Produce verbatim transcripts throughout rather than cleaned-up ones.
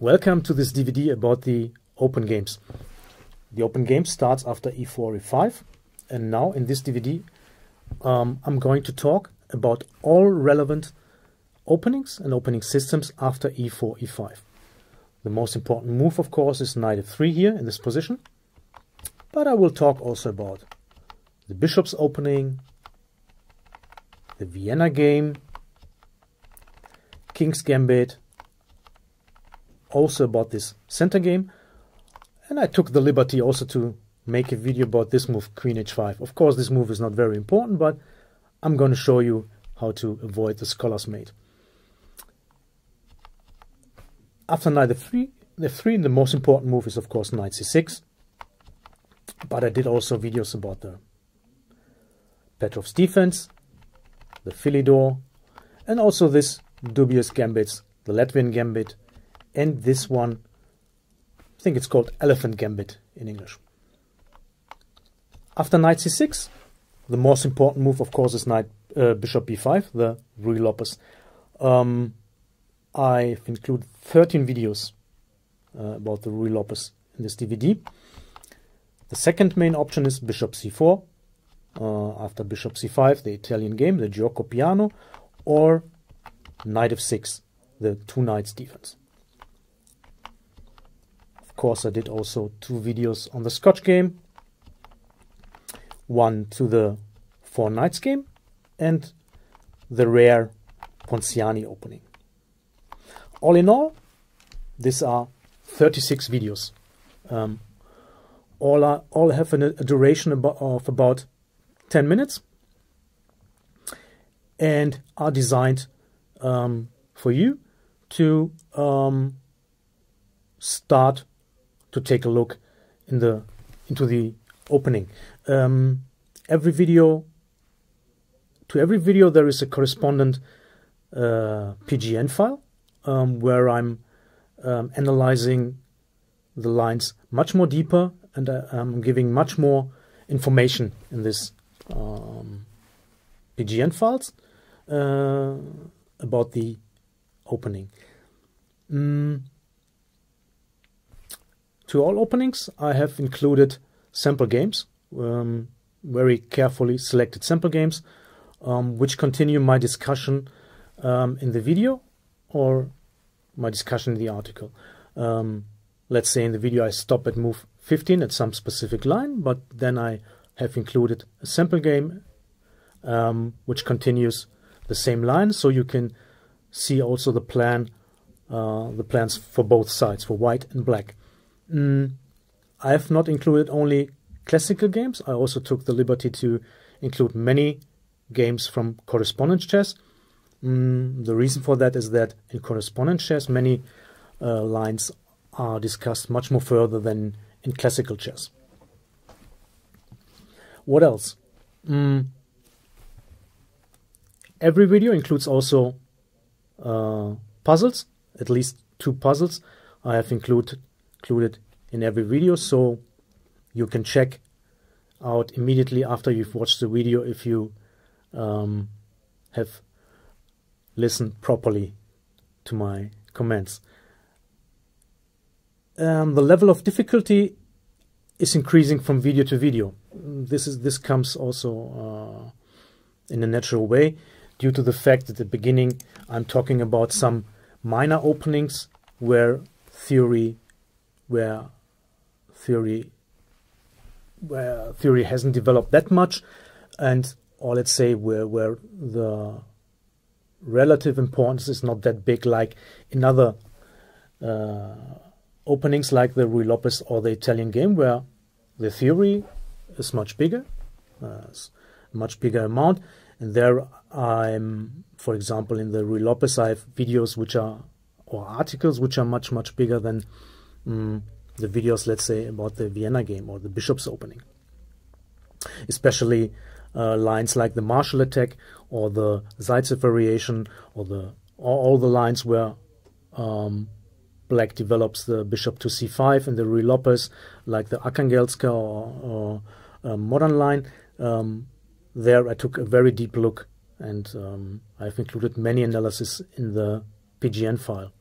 Welcome to this D V D about the open games. The open game starts after e four, e five, and now in this D V D um, I'm going to talk about all relevant openings and opening systems after e four, e five. The most important move, of course, is knight f three here in this position, but I will talk also about the bishop's opening, the Vienna game, king's gambit, also about this center game, and I took the liberty also to make a video about this move, queen h five. Of course, this move is not very important, but I'm going to show you how to avoid the scholar's mate. After knight f three, f three, the most important move is, of course, knight c six, but I did also videos about the Petrov's defense, the Philidor, and also this dubious gambits, the Latvian gambit, and this one, I think it's called Elephant Gambit in English. After knight c six, the most important move, of course, is knight uh, bishop b five, the Ruy Lopez. Um, I've included thirteen videos uh, about the Ruy Lopez in this D V D. The second main option is bishop c four. Uh, after bishop c five, the Italian game, the Gioco Piano, or knight f six, the Two Knights defense. Of course, I did also two videos on the Scotch game, one to the Four Knights game and the rare Ponziani opening. All in all, these are thirty-six videos. Um, all, are, all have a, a duration of about ten minutes and are designed um, for you to um, start to take a look in the, into the opening. Um, every video, to every video there is a correspondent uh, P G N file um, where I'm um, analyzing the lines much more deeper, and uh, I'm giving much more information in this um, P G N files uh, about the opening. Mm. To all openings I have included sample games, um, very carefully selected sample games, um, which continue my discussion um, in the video or my discussion in the article. Um, let's say in the video I stop at move fifteen at some specific line, but then I have included a sample game um, which continues the same line, so you can see also the plan, uh, the plans for both sides, for white and black. Mm, I have not included only classical games. I also took the liberty to include many games from correspondence chess. Mm, the reason for that is that in correspondence chess many uh, lines are discussed much more further than in classical chess. What else? Mm, every video includes also uh, puzzles, at least two puzzles I have included included in every video, so you can check out immediately after you've watched the video if you um, have listened properly to my comments. Um, the level of difficulty is increasing from video to video. This is this comes also uh, in a natural way due to the fact that at the beginning I'm talking about some minor openings where theory where theory where theory hasn't developed that much, and or let's say where where the relative importance is not that big, like in other uh, openings like the Ruy Lopez or the Italian game, where the theory is much bigger, uh, a much bigger amount. And there I'm, for example, in the Ruy Lopez I have videos which are, or articles which are much much bigger than Mm, the videos, let's say, about the Vienna game or the bishop's opening. Especially uh, lines like the Marshall attack or the Zaitsev variation, or the or all the lines where um, black develops the bishop to c five and the Ruy Lopez, like the Akangelska or, or modern line. Um, there I took a very deep look, and um, I've included many analyses in the P G N file.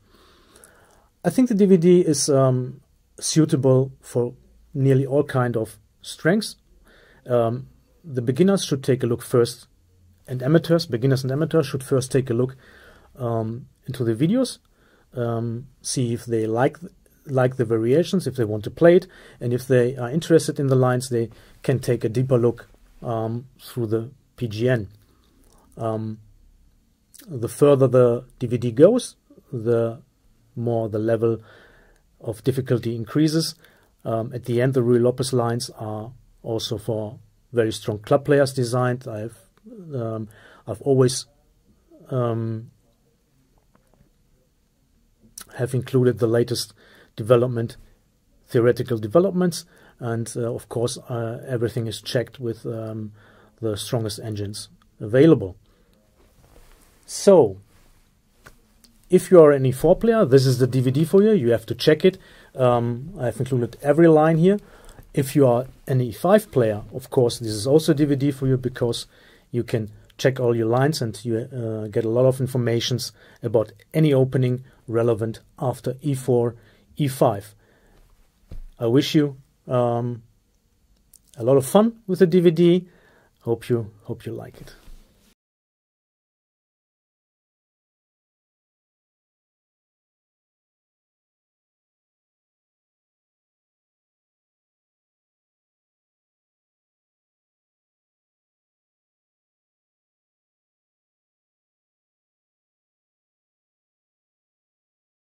I think the D V D is um, suitable for nearly all kind of strengths. Um, the beginners should take a look first, and amateurs, beginners and amateurs should first take a look um, into the videos, um, see if they like like the variations, if they want to play it, and if they are interested in the lines, they can take a deeper look um, through the P G N. Um, the further the D V D goes, the more the level of difficulty increases. Um, at the end, the Ruy Lopez lines are also for very strong club players designed. I've um, I've always um, have included the latest development, theoretical developments, and uh, of course uh, everything is checked with um, the strongest engines available. So, if you are an E four player, this is the D V D for you. You have to check it. Um, I've included every line here. If you are an E five player, of course, this is also a D V D for you, because you can check all your lines and you uh, get a lot of informations about any opening relevant after E four, E five. I wish you um, a lot of fun with the D V D. Hope you hope you like it.